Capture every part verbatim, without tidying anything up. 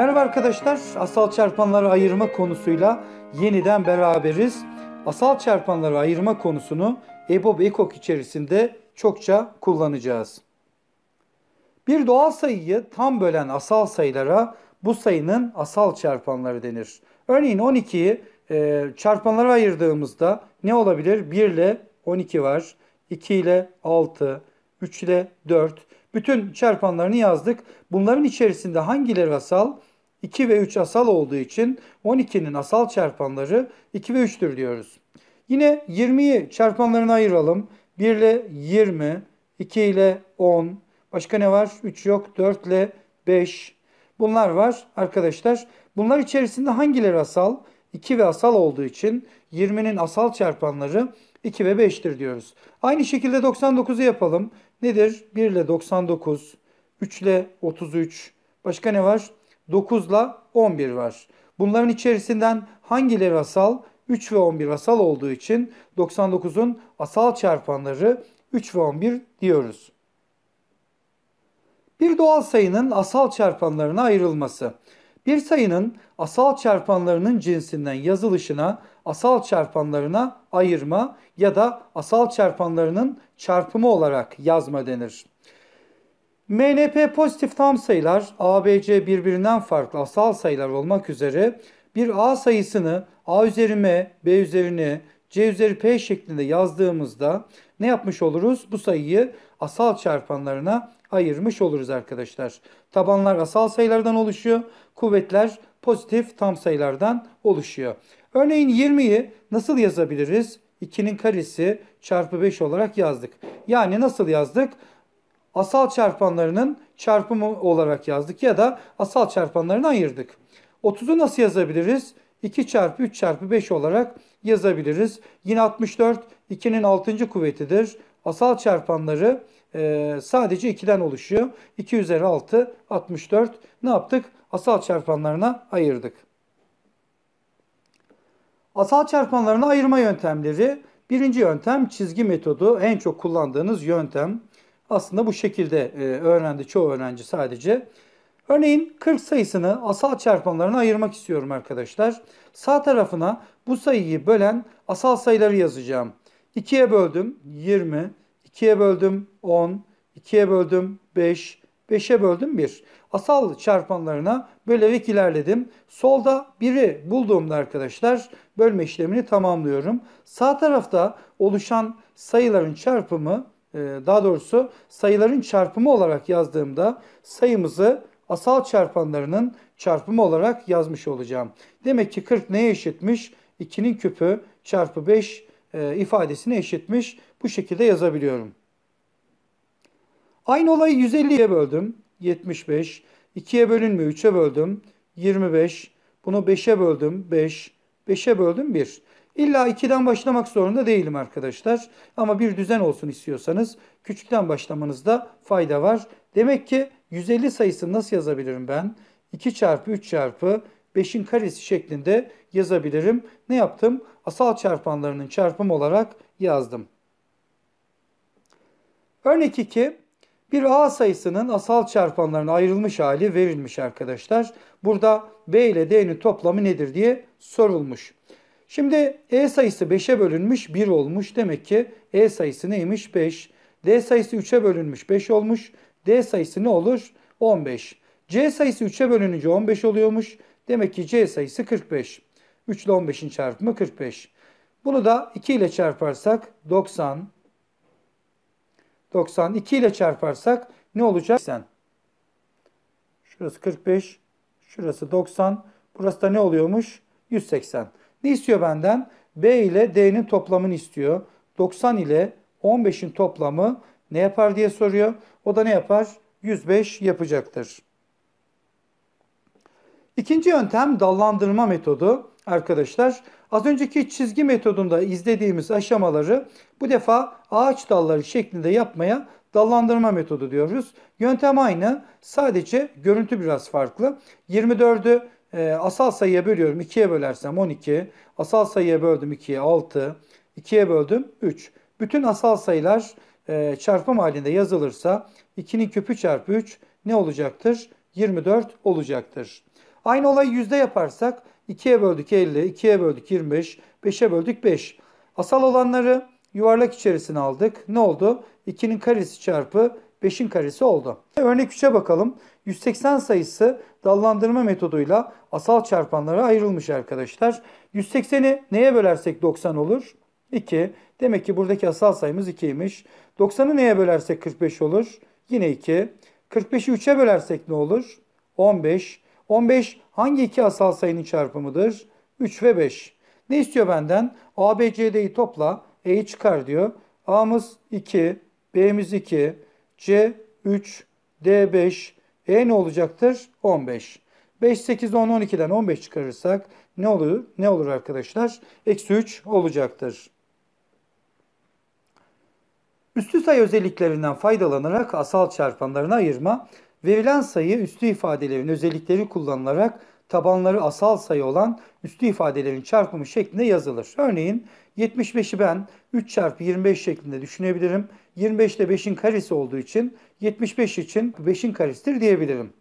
Merhaba arkadaşlar, asal çarpanları ayırma konusuyla yeniden beraberiz. Asal çarpanları ayırma konusunu EBOB-EKOK içerisinde çokça kullanacağız. Bir doğal sayıyı tam bölen asal sayılara bu sayının asal çarpanları denir. Örneğin on ikiyi e, çarpanlara ayırdığımızda ne olabilir? bir ile on iki var, iki ile altı, üç ile dört. Bütün çarpanlarını yazdık. Bunların içerisinde hangileri asal? iki ve üç asal olduğu için on ikinin asal çarpanları iki ve üç'tür diyoruz. Yine yirmiyi çarpanlarına ayıralım. bir ile yirmi, iki ile on. Başka ne var? üç yok. dört ile beş. Bunlar var arkadaşlar. Bunlar içerisinde hangileri asal? iki ve asal olduğu için yirminin asal çarpanları iki ve beş'tir diyoruz. Aynı şekilde doksan dokuzu yapalım. Nedir? bir ile doksan dokuz, üç ile otuz üç, başka ne var? dokuz ile on bir var. Bunların içerisinden hangileri asal? üç ve on bir asal olduğu için doksan dokuzun asal çarpanları üç ve on bir diyoruz. Bir doğal sayının asal çarpanlarına ayrılması. Bir sayının asal çarpanlarının cinsinden yazılışına asal çarpanlarına ayırma ya da asal çarpanlarının çarpımı olarak yazma denir. M N P pozitif tam sayılar, A B C birbirinden farklı asal sayılar olmak üzere bir A sayısını A üzeri M, B üzeri N, C üzeri P şeklinde yazdığımızda ne yapmış oluruz? Bu sayıyı asal çarpanlarına ayırmış oluruz arkadaşlar. Tabanlar asal sayılardan oluşuyor. Kuvvetler pozitif tam sayılardan oluşuyor. Örneğin yirmiyi nasıl yazabiliriz? ikinin karesi çarpı beş olarak yazdık. Yani nasıl yazdık? Asal çarpanlarının çarpımı olarak yazdık ya da asal çarpanlarını ayırdık. otuzu nasıl yazabiliriz? iki çarpı üç çarpı beş olarak yazabiliriz. Yine altmış dört ikinin altıncı kuvvetidir. Asal çarpanları e, sadece iki'den oluşuyor. iki üzeri altı, altmış dört. Ne yaptık? Asal çarpanlarına ayırdık. Asal çarpanlarına ayırma yöntemleri. Birinci yöntem çizgi metodu. En çok kullandığınız yöntem. Aslında bu şekilde e, öğrendi çoğu öğrenci sadece. Örneğin kırk sayısını asal çarpanlarına ayırmak istiyorum arkadaşlar. Sağ tarafına bu sayıyı bölen asal sayıları yazacağım. ikiye böldüm yirmi, ikiye böldüm on, ikiye böldüm beş, beşe böldüm bir. Asal çarpanlarına bölerek ilerledim. Solda biri bulduğumda arkadaşlar bölme işlemini tamamlıyorum. Sağ tarafta oluşan sayıların çarpımı, daha doğrusu sayıların çarpımı olarak yazdığımda sayımızı asal çarpanlarının çarpımı olarak yazmış olacağım. Demek ki kırk neye eşitmiş? ikinin küpü çarpı beş ifadesine eşitmiş. Bu şekilde yazabiliyorum. Aynı olayı yüz elliye böldüm. yetmiş beş. ikiye bölünme üçe böldüm. yirmi beş. Bunu beşe böldüm. beş. beşe böldüm bir. İlla ikiden başlamak zorunda değilim arkadaşlar. Ama bir düzen olsun istiyorsanız küçükten başlamanızda fayda var. Demek ki yüz elli sayısını nasıl yazabilirim ben? iki çarpı üç çarpı beşin karesi şeklinde yazabilirim. Ne yaptım? Asal çarpanlarının çarpımı olarak yazdım. Örnek iki. Bir A sayısının asal çarpanlarına ayrılmış hali verilmiş arkadaşlar. Burada B ile D'nin toplamı nedir diye sorulmuş. Şimdi E sayısı beşe bölünmüş bir olmuş. Demek ki E sayısı neymiş? beş. D sayısı üçe bölünmüş beş olmuş. D sayısı ne olur? on beş. C sayısı üçe bölününce on beş oluyormuş. Demek ki C sayısı kırk beş. üç ile on beşin çarpımı kırk beş. Bunu da iki ile çarparsak doksan. doksan. iki ile çarparsak ne olacak? seksen. Şurası kırk beş. Şurası doksan. Burası da ne oluyormuş? yüz seksen. Ne istiyor benden? B ile D'nin toplamını istiyor. doksan ile on beşin toplamı ne yapar diye soruyor. O da ne yapar? yüz beş yapacaktır. İkinci yöntem dallandırma metodu. Arkadaşlar az önceki çizgi metodunda izlediğimiz aşamaları bu defa ağaç dalları şeklinde yapmaya dallandırma metodu diyoruz. Yöntem aynı. Sadece görüntü biraz farklı. yirmi dördü e, asal sayıya bölüyorum. ikiye bölersem on iki. Asal sayıya böldüm ikiye altı. ikiye böldüm üç. Bütün asal sayılar e, çarpım halinde yazılırsa ikinin küpü çarpı üç ne olacaktır? yirmi dört olacaktır. Aynı olayı yüzde yaparsak ikiye böldük elli, ikiye böldük yirmi beş, beşe böldük beş. Asal olanları yuvarlak içerisine aldık. Ne oldu? ikinin karesi çarpı beşin karesi oldu. Örnek üçe bakalım. yüz seksen sayısı dallandırma metoduyla asal çarpanlara ayrılmış arkadaşlar. yüz sekseni neye bölersek doksan olur? iki. Demek ki buradaki asal sayımız ikiymiş. doksanı neye bölersek kırk beş olur? Yine iki. kırk beşi üçe bölersek ne olur? on beş. on beş hangi iki asal sayının çarpımıdır? üç ve beş. Ne istiyor benden? A, B, C, D'yi topla, E'yi çıkar diyor. A'mız iki, B'miz iki, C üç, D beş, E ne olacaktır? on beş. beş, sekiz, on, on ikiden on beş çıkarırsak ne olur? Ne olur arkadaşlar? Eksi üç olacaktır. Üstü sayı özelliklerinden faydalanarak asal çarpanlarına ayırma, verilen sayı üstü ifadelerin özellikleri kullanılarak tabanları asal sayı olan üstü ifadelerin çarpımı şeklinde yazılır. Örneğin yetmiş beşi ben üç çarpı yirmi beş şeklinde düşünebilirim. yirmi beş ile beşin karesi olduğu için yetmiş beş için beşin karesidir diyebilirim.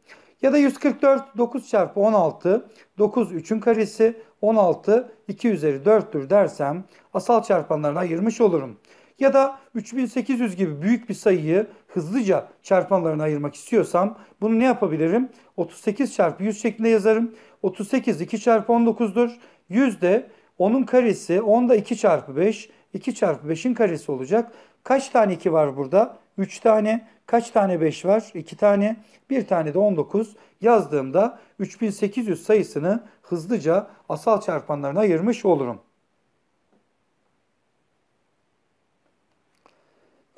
Ya da yüz kırk dört dokuz çarpı on altı, dokuz üçün karesi, on altı iki üzeri dörttür dersem asal çarpanlarına ayırmış olurum. Ya da üç bin sekiz yüz gibi büyük bir sayıyı hızlıca çarpanlarına ayırmak istiyorsam bunu ne yapabilirim? otuz sekiz çarpı yüz şeklinde yazarım. otuz sekiz iki çarpı on dokuzdur. yüz de onun karesi, on da iki çarpı beş. iki çarpı beşin karesi olacak. Kaç tane iki var burada? üç tane. Kaç tane beş var? iki tane. bir tane de on dokuz. Yazdığımda üç bin sekiz yüz sayısını hızlıca asal çarpanlarına ayırmış olurum.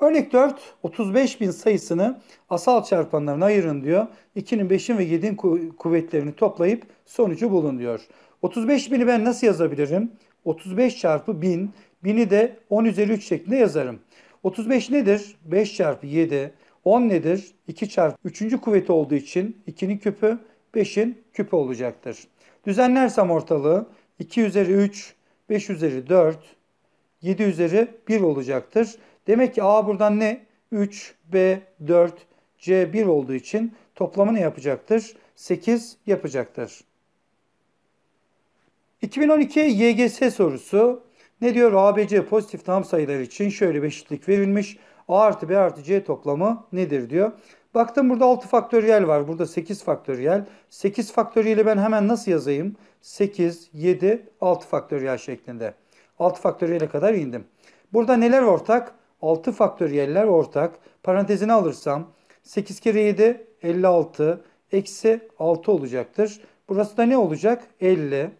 Örnek dört, otuz beş bin sayısını asal çarpanlarına ayırın diyor. ikinin, beşin ve yedinin kuvvetlerini toplayıp sonucu bulun diyor. otuz beş bini ben nasıl yazabilirim? otuz beş çarpı bin, bini de on üzeri üç şeklinde yazarım. otuz beş nedir? beş çarpı yedi. on nedir? iki çarpı üçüncü kuvveti olduğu için ikinin küpü, beşin küpü olacaktır. Düzenlersem ortalığı iki üzeri üç, beş üzeri dört, yedi üzeri bir olacaktır. Demek ki A buradan ne? üç, B dört, C bir olduğu için toplamı ne yapacaktır? sekiz yapacaktır. iki bin on iki Y G S sorusu ne diyor? A B C pozitif tam sayılar için şöyle bir eşitlik verilmiş. A artı B artı C toplamı nedir diyor. Baktım burada altı faktöriyel var. Burada sekiz faktöriyel. sekiz faktöriyeli ben hemen nasıl yazayım? sekiz, yedi, altı faktöriyel şeklinde. altı faktöriyele kadar indim. Burada neler ortak? altı faktöriyeller ortak. Parantezine alırsam sekiz kere yedi elli altı eksi altı olacaktır. Burası da ne olacak? elli.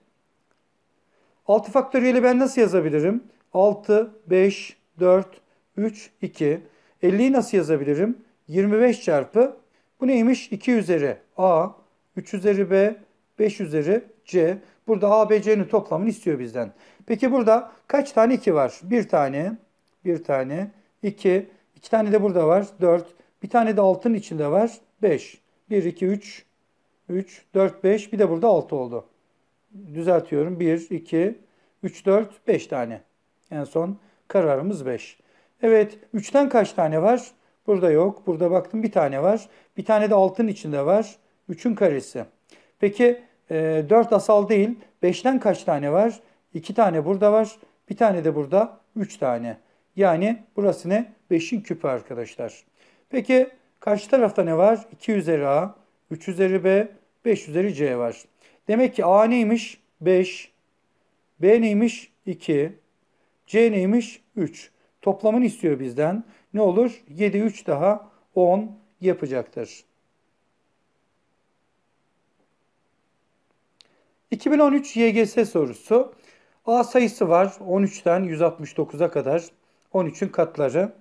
altı faktöriyeli ben nasıl yazabilirim? altı, beş, dört, üç, iki. elliyi nasıl yazabilirim? yirmi beş çarpı. Bu neymiş? iki üzeri A, üç üzeri B, beş üzeri C. Burada A, B, C'nin toplamını istiyor bizden. Peki burada kaç tane iki var? bir tane, bir tane, iki, iki tane de burada var, dört, bir tane de altının içinde var, beş. bir, iki, üç, üç, dört, beş, bir de burada altı oldu. Düzeltiyorum. bir, iki, üç, dört, beş tane. En son kararımız beş. Evet, üçten kaç tane var? Burada yok. Burada baktım bir tane var. Bir tane de altının içinde var. üçün karesi. Peki dört asal değil. beşten kaç tane var? iki tane burada var. Bir tane de burada. üç tane. Yani burası ne? beşin küpü arkadaşlar. Peki karşı tarafta ne var? iki üzeri A, üç üzeri B, beş üzeri C var. Demek ki A neymiş? beş. B neymiş? iki. C neymiş? üç. Toplamını istiyor bizden. Ne olur? yedi, üç daha on yapacaktır. iki bin on üç Y G S sorusu. A sayısı var. on üçten yüz altmış dokuza kadar. on üçün katları.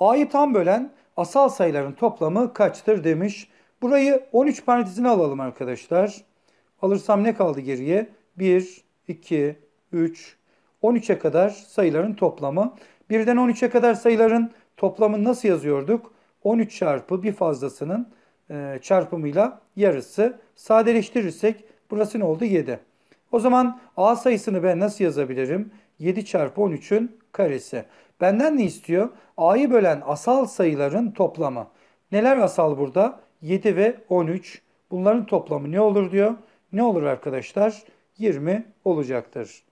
A'yı tam bölen asal sayıların toplamı kaçtır demiş. Burayı on üç parantezine alalım arkadaşlar. Alırsam ne kaldı geriye? bir, iki, üç, on üçe kadar sayıların toplamı. birden on üçe kadar sayıların toplamını nasıl yazıyorduk? on üç çarpı bir fazlasının çarpımıyla yarısı. Sadeleştirirsek burası ne oldu? yedi. O zaman A sayısını ben nasıl yazabilirim? yedi çarpı on üçün karesi. Benden ne istiyor? A'yı bölen asal sayıların toplamı. Neler asal burada? yedi ve on üç. Bunların toplamı ne olur diyor. Ne olur arkadaşlar? yirmi olacaktır.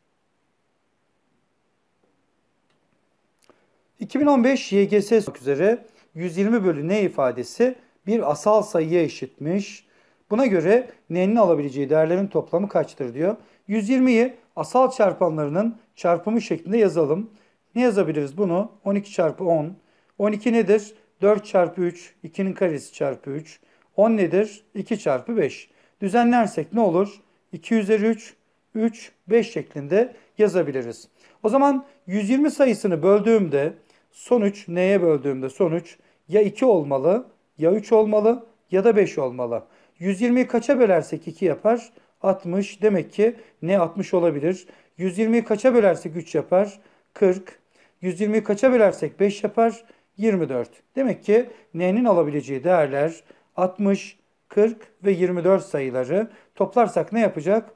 iki bin on beş Y G S üzere yüz yirmi bölü n ifadesi bir asal sayıya eşitmiş. Buna göre n'nin alabileceği değerlerin toplamı kaçtır diyor. yüz yirmiyi asal çarpanlarının çarpımı şeklinde yazalım. Ne yazabiliriz bunu? on iki çarpı on. on iki nedir? dört çarpı üç. ikinin karesi çarpı üç. on nedir? iki çarpı beş. Düzenlersek ne olur? iki üzeri üç, üç, beş şeklinde yazabiliriz. O zaman yüz yirmi sayısını böldüğümde sonuç, n'ye böldüğümde sonuç ya iki olmalı, ya üç olmalı, ya da beş olmalı. yüz yirmiyi kaça bölersek iki yapar? altmış. Demek ki n altmış olabilir. yüz yirmiyi kaça bölersek üç yapar? kırk. yüz yirmiyi kaça bölersek beş yapar? yirmi dört. Demek ki n'nin alabileceği değerler altmış, kırk ve yirmi dört sayıları toplarsak ne yapacak?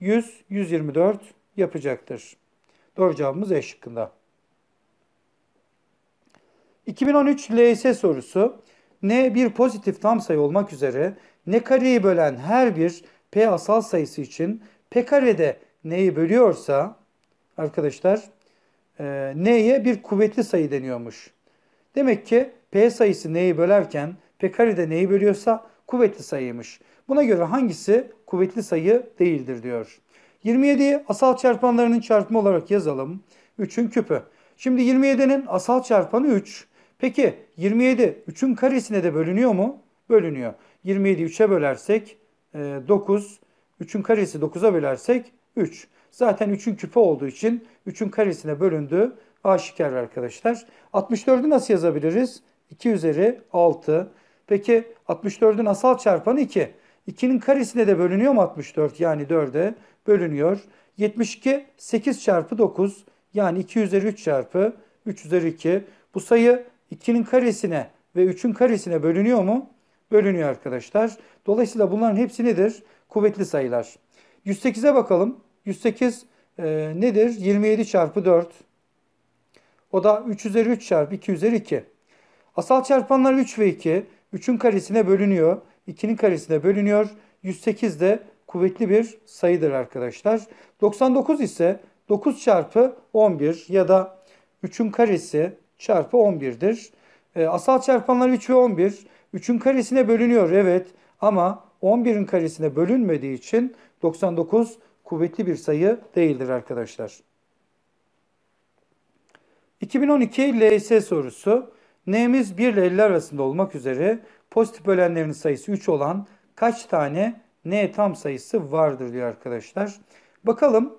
yüz, yüz yirmi dört yapacaktır. Doğru cevabımız E şıkkında. iki bin on üç L S E sorusu. N bir pozitif tam sayı olmak üzere n kareyi bölen her bir p asal sayısı için p karede n'yi bölüyorsa arkadaşlar e, n'ye bir kuvvetli sayı deniyormuş. Demek ki p sayısı n'yi bölerken p karede n'yi bölüyorsa kuvvetli sayıymış. Buna göre hangisi kuvvetli sayı değildir diyor. yirmi yediyi asal çarpanlarının çarpımı olarak yazalım. üçün küpü. Şimdi yirmi yedinin asal çarpanı üç. Peki yirmi yedi üçün karesine de bölünüyor mu? Bölünüyor. yirmi yediyi üçe bölersek dokuz. üçün karesi dokuza bölersek üç. Zaten üçün küpü olduğu için üçün karesine bölündü. Aşikar arkadaşlar. altmış dördü nasıl yazabiliriz? iki üzeri altı. Peki altmış dördün asal çarpanı iki. ikinin karesine de bölünüyor mu altmış dört? Yani dörde bölünüyor. yetmiş iki sekiz çarpı dokuz. Yani iki üzeri üç çarpı üç üzeri iki. Bu sayı ikinin karesine ve üçün karesine bölünüyor mu? Bölünüyor arkadaşlar. Dolayısıyla bunların hepsi nedir? Kuvvetli sayılar. yüz sekize bakalım. yüz sekiz e, nedir? yirmi yedi çarpı dört. O da üç üzeri üç çarpı iki üzeri iki. Asal çarpanlar üç ve iki. üçün karesine bölünüyor. ikinin karesine bölünüyor. yüz sekiz de kuvvetli bir sayıdır arkadaşlar. doksan dokuz ise dokuz çarpı on bir ya da üçün karesi çarpı on birdir. E, asal çarpanlar üç ve on bir. üçün karesine bölünüyor evet ama on birin karesine bölünmediği için doksan dokuz kuvvetli bir sayı değildir arkadaşlar. iki bin on iki L S E sorusu. N'miz bir ile elli arasında olmak üzere pozitif bölenlerin sayısı üç olan kaç tane n tam sayısı vardır diyor arkadaşlar. Bakalım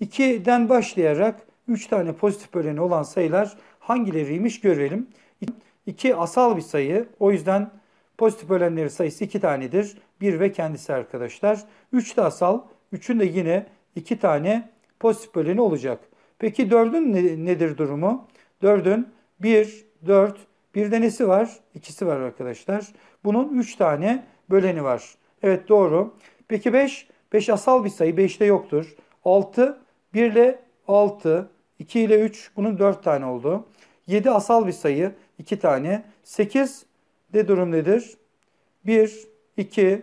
ikiden başlayarak üç tane pozitif böleni olan sayılar hangileriymiş görelim. iki asal bir sayı, o yüzden pozitif bölenleri sayısı iki tanedir. bir ve kendisi arkadaşlar. üç de asal, üçün de yine iki tane pozitif böleni olacak. Peki dördün ne, nedir durumu? dördün bir, dört, bir de nesi var? ikisi var arkadaşlar. Bunun üç tane böleni var. Evet doğru. Peki beş, beş asal bir sayı, beşte yoktur. altı, bir ile altı, iki ile üç, bunun dört tane oldu. yedi asal bir sayı, iki tane. sekiz de durum nedir? bir, iki,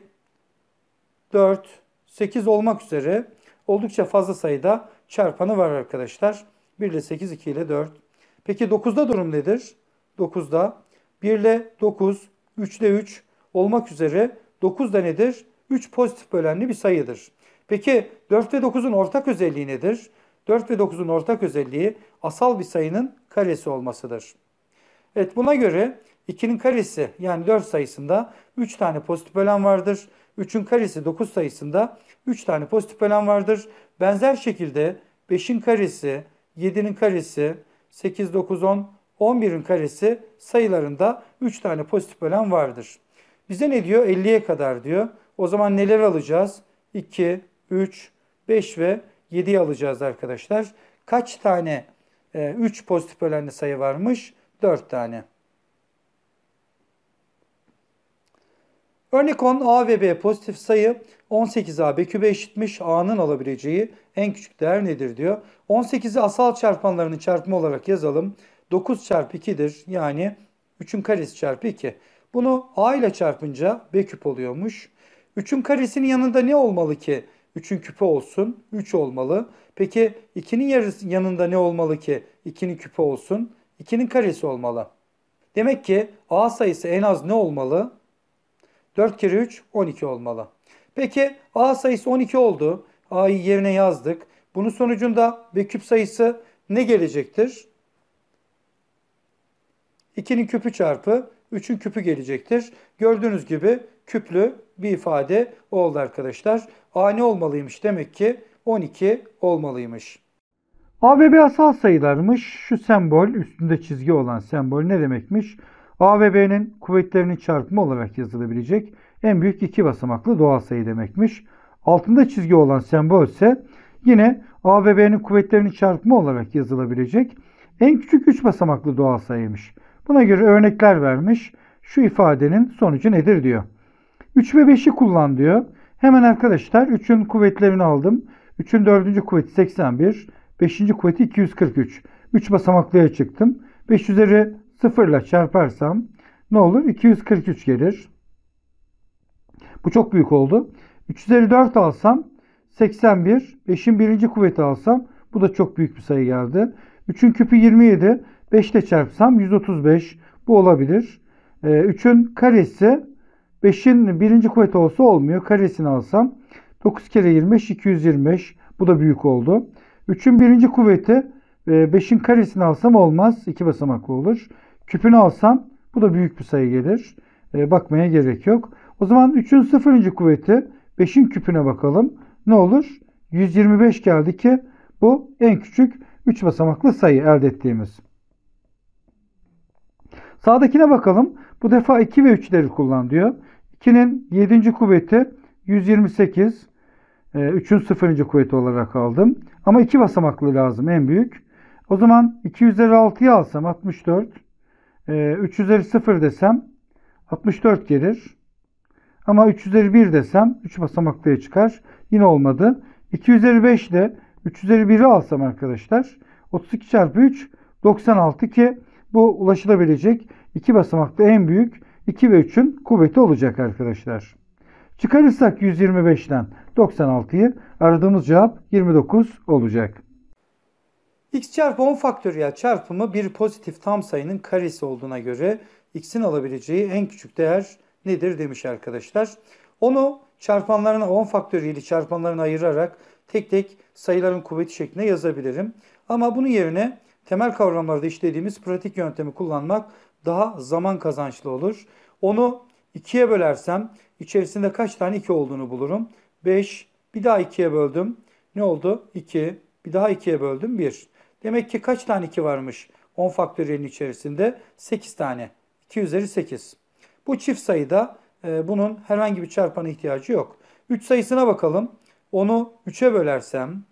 dört, sekiz olmak üzere oldukça fazla sayıda çarpanı var arkadaşlar. bir ile sekiz, iki ile dört. Peki dokuzda durum nedir? dokuzda bir ile dokuz, üç ile üç olmak üzere dokuz da nedir? üç pozitif bölenli bir sayıdır. Peki dört ve dokuzun ortak özelliği nedir? dört ve dokuzun ortak özelliği asal bir sayının karesi olmasıdır. Evet buna göre ikinin karesi yani dört sayısında üç tane pozitif bölen vardır. üçün karesi dokuz sayısında üç tane pozitif bölen vardır. Benzer şekilde beşin karesi, yedinin karesi, sekiz, dokuz, on, on birin karesi sayılarında üç tane pozitif bölen vardır. Bize ne diyor? elliye kadar diyor. O zaman neler alacağız? iki, üç, beş ve yediyi alacağız arkadaşlar. Kaç tane e, üç pozitif bölenli sayı varmış? dört tane. Örnek on a ve b pozitif sayı. on sekiz a b kübe eşitmiş. A'nın alabileceği en küçük değer nedir diyor. on sekizi asal çarpanlarının çarpımı olarak yazalım. dokuz çarpı ikidir. Yani üçün karesi çarpı iki. Bunu a ile çarpınca b küp oluyormuş. üçün karesinin yanında ne olmalı ki üçün küpü olsun? üç olmalı. Peki ikinin yanında ne olmalı ki ikinin küpü olsun? ikinin karesi olmalı. Demek ki a sayısı en az ne olmalı? dört kere üç on iki olmalı. Peki a sayısı on iki oldu. A'yı yerine yazdık. Bunun sonucunda b küp sayısı ne gelecektir? ikinin küpü çarpı üçün küpü gelecektir. Gördüğünüz gibi küplü bir ifade oldu arkadaşlar. A ne olmalıymış? Demek ki on iki olmalıymış. A ve B asal sayılarmış. Şu sembol, üstünde çizgi olan sembol ne demekmiş? A ve B'nin kuvvetlerinin çarpımı olarak yazılabilecek en büyük iki basamaklı doğal sayı demekmiş. Altında çizgi olan sembol ise yine A ve B'nin kuvvetlerinin çarpımı olarak yazılabilecek en küçük üç basamaklı doğal sayıymış. Buna göre örnekler vermiş. Şu ifadenin sonucu nedir diyor. üç ve beşi kullan diyor. Hemen arkadaşlar üçün kuvvetlerini aldım. üçün dördüncü kuvveti seksen bir, beşinci kuvveti iki yüz kırk üç. üç basamaklıya çıktım. beş üzeri sıfır ile çarparsam ne olur? iki yüz kırk üç gelir. Bu çok büyük oldu. üç üzeri dört alsam seksen bir, beşin birinci kuvveti alsam bu da çok büyük bir sayı geldi. üçün küpü yirmi yedi, beş ile çarpsam yüz otuz beş, bu olabilir. üçün karesi beşin birinci kuvveti olsa olmuyor. Karesini alsam dokuz kere yirmi beş, iki yüz yirmi beş, bu da büyük oldu. üçün birinci kuvveti beşin karesini alsam olmaz. iki basamaklı olur. Küpünü alsam bu da büyük bir sayı gelir. Bakmaya gerek yok. O zaman üçün sıfırıncı kuvveti beşin küpüne bakalım. Ne olur? yüz yirmi beş geldi ki bu en küçük üç basamaklı sayı elde ettiğimiz. Sağdakine bakalım. Bu defa iki ve üçleri kullan diyor. ikinin yedinci kuvveti yüz yirmi sekiz. üçün sıfırıncı kuvveti olarak aldım. Ama iki basamaklı lazım en büyük. O zaman iki üzeri altı'yı alsam altmış dört. üç üzeri sıfır desem altmış dört gelir. Ama üç üzeri bir desem üç basamaklıya çıkar. Yine olmadı. iki üzeri beş ile üç üzeri bir'i alsam arkadaşlar otuz iki çarpı üç doksan altı ki bu ulaşılabilecek iki basamaklı en büyük iki ve üçün kuvveti olacak arkadaşlar. Çıkarırsak yüz yirmi beş'ten doksan altı'yı aradığımız cevap yirmi dokuz olacak. X çarpı on faktöriyel çarpımı bir pozitif tam sayının karesi olduğuna göre x'in alabileceği en küçük değer nedir demiş arkadaşlar. Onu çarpanlarına on faktöriyeli çarpanlarına ayırarak tek tek sayıların kuvveti şeklinde yazabilirim. Ama bunun yerine temel kavramlarda işlediğimiz pratik yöntemi kullanmak daha zaman kazançlı olur. Onu ikiye bölersem içerisinde kaç tane iki olduğunu bulurum. beş, bir daha ikiye böldüm. Ne oldu? iki, bir daha ikiye böldüm. bir. Demek ki kaç tane iki varmış on faktöriyelin içerisinde? sekiz tane. iki üzeri sekiz. Bu çift sayıda e, bunun herhangi bir çarpana ihtiyacı yok. üç sayısına bakalım. Onu üçe bölersem,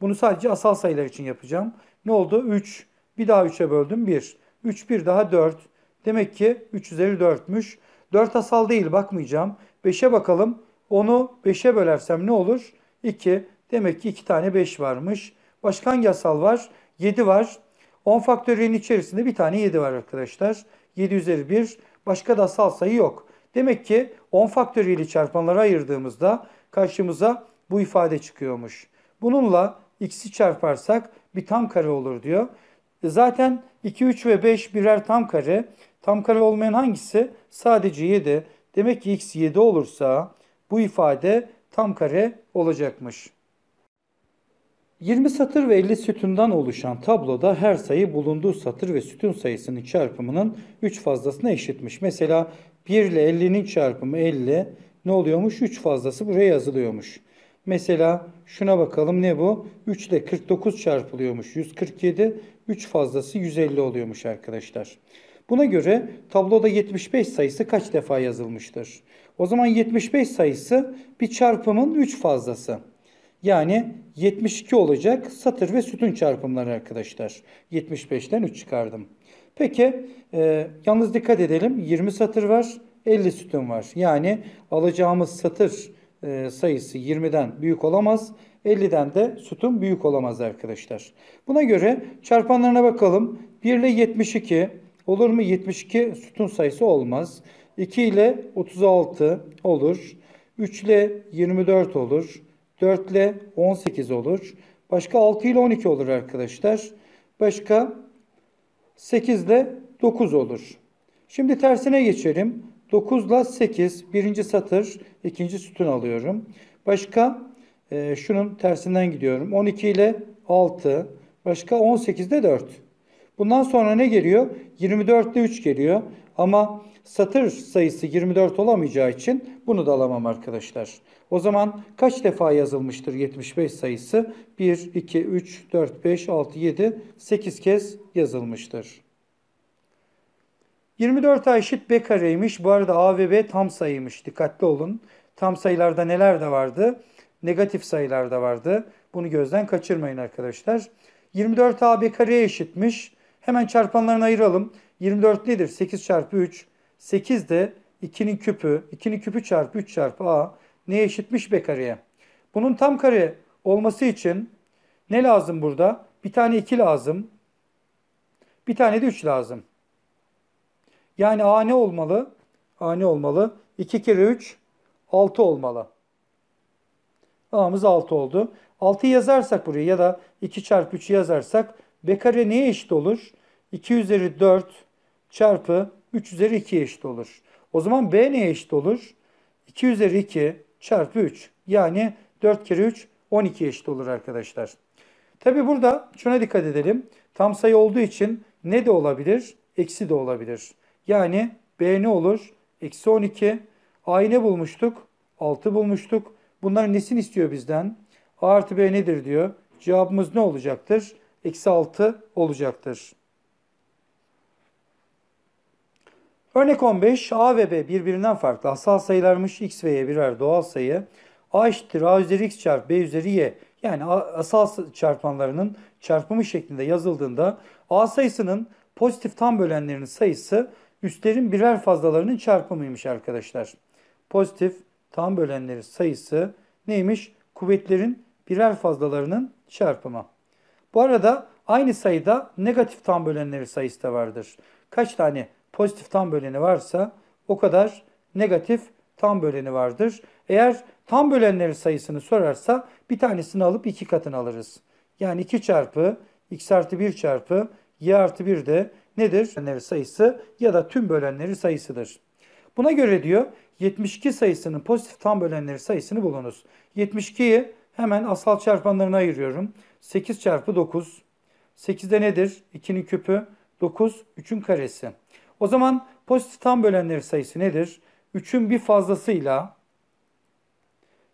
bunu sadece asal sayılar için yapacağım. Ne oldu? üç, bir daha üçe böldüm. bir. üç, bir daha dört. Demek ki üç üzeri dört'müş. dört asal değil, bakmayacağım. beşe bakalım. Onu beşe bölersem ne olur? iki. Demek ki iki tane beş varmış. Başka hangi asal var? yedi var. on faktöriyelin içerisinde bir tane yedi var arkadaşlar. yedi üzeri bir. Başka da asal sayı yok. Demek ki on faktöriyeli çarpanlara ayırdığımızda karşımıza bu ifade çıkıyormuş. Bununla x'i çarparsak bir tam kare olur diyor. Zaten iki, üç ve beş birer tam kare. Tam kare olmayan hangisi? Sadece yedi. Demek ki x yedi olursa bu ifade tam kare olacakmış. yirmi satır ve elli sütundan oluşan tabloda her sayı bulunduğu satır ve sütun sayısının çarpımının üç fazlasına eşitmiş. Mesela bir ile elli'nin çarpımı elli. Ne oluyormuş? üç fazlası buraya yazılıyormuş. Mesela şuna bakalım, ne bu? üç ile kırk dokuz çarpılıyormuş. yüz kırk yedi. üç fazlası yüz elli oluyormuş arkadaşlar. Buna göre tabloda yetmiş beş sayısı kaç defa yazılmıştır? O zaman yetmiş beş sayısı bir çarpımın üç fazlası. Yani yetmiş iki olacak satır ve sütun çarpımları arkadaşlar. yetmiş beş'ten üç çıkardım. Peki e, yalnız dikkat edelim, yirmi satır var, elli sütun var. Yani alacağımız satır e, sayısı yirmi'den büyük olamaz. elli'den de sütun büyük olamaz arkadaşlar. Buna göre çarpanlarına bakalım. bir ile yetmiş iki olur mu? yetmiş iki sütun sayısı olmaz. iki ile otuz altı olur. üç ile yirmi dört olur. dört ile on sekiz olur. Başka altı ile on iki olur arkadaşlar. Başka sekiz ile dokuz olur. Şimdi tersine geçelim. dokuz ile sekiz birinci satır ikinci sütun alıyorum. Başka e, şunun tersinden gidiyorum. on iki ile altı. Başka on sekiz ile dört. Bundan sonra ne geliyor? yirmi dört ile üç geliyor. Ama satır sayısı yirmi dört olamayacağı için bunu da alamam arkadaşlar. O zaman kaç defa yazılmıştır yetmiş beş sayısı? bir, iki, üç, dört, beş, altı, yedi, sekiz kez yazılmıştır. yirmi dört a eşit b kareymiş. Bu arada a ve b tam sayıymış. Dikkatli olun. Tam sayılarda neler de vardı? Negatif sayılar da vardı. Bunu gözden kaçırmayın arkadaşlar. yirmi dört a b kareye eşitmiş. Hemen çarpanlarını ayıralım. yirmi dört nedir? sekiz çarpı üç. sekiz de ikinin küpü. ikinin küpü çarpı üç çarpı a. Neye eşitmiş? B kareye. Bunun tam kare olması için ne lazım burada? Bir tane iki lazım. Bir tane de üç lazım. Yani a ne olmalı? A ne olmalı? iki kere üç altı olmalı. A'mız altı oldu. altıyı yazarsak buraya ya da iki çarpı üçü yazarsak b kare neye eşit olur? iki üzeri dört çarpı üç üzeri ikiye eşit olur. O zaman b neye eşit olur? iki üzeri iki çarpı üç. Yani dört kere üç on ikiye eşit olur arkadaşlar. Tabi burada şuna dikkat edelim. Tam sayı olduğu için ne de olabilir? Eksi de olabilir. Yani b ne olur? Eksi on iki. A'yı ne bulmuştuk? altı bulmuştuk. Bunların nesini istiyor bizden? A artı b nedir diyor. Cevabımız ne olacaktır? Eksi altı olacaktır. Örnek on beş. A ve b birbirinden farklı. Asal sayılarmış. X ve y birer doğal sayı. A eşittir a üzeri x çarpı b üzeri y. Yani asal çarpanlarının çarpımı şeklinde yazıldığında a sayısının pozitif tam bölenlerinin sayısı üstlerin birer fazlalarının çarpımıymış arkadaşlar. Pozitif tam bölenlerin sayısı neymiş? Kuvvetlerin birer fazlalarının çarpımı. Bu arada aynı sayıda negatif tam bölenleri sayısı da vardır. Kaç tane pozitif tam böleni varsa o kadar negatif tam böleni vardır. Eğer tam bölenlerin sayısını sorarsa bir tanesini alıp iki katını alırız. Yani iki çarpı x artı bir çarpı y artı bir de nedir? Bölenleri sayısı ya da tüm bölenleri sayısıdır. Buna göre diyor yetmiş iki sayısının pozitif tam bölenleri sayısını bulunuz. yetmiş ikiyi hemen asal çarpanlarına ayırıyorum. sekiz çarpı dokuz. sekizde nedir? ikinin küpü. dokuz, üçün karesi. O zaman pozitif tam bölenleri sayısı nedir? üçün bir fazlasıyla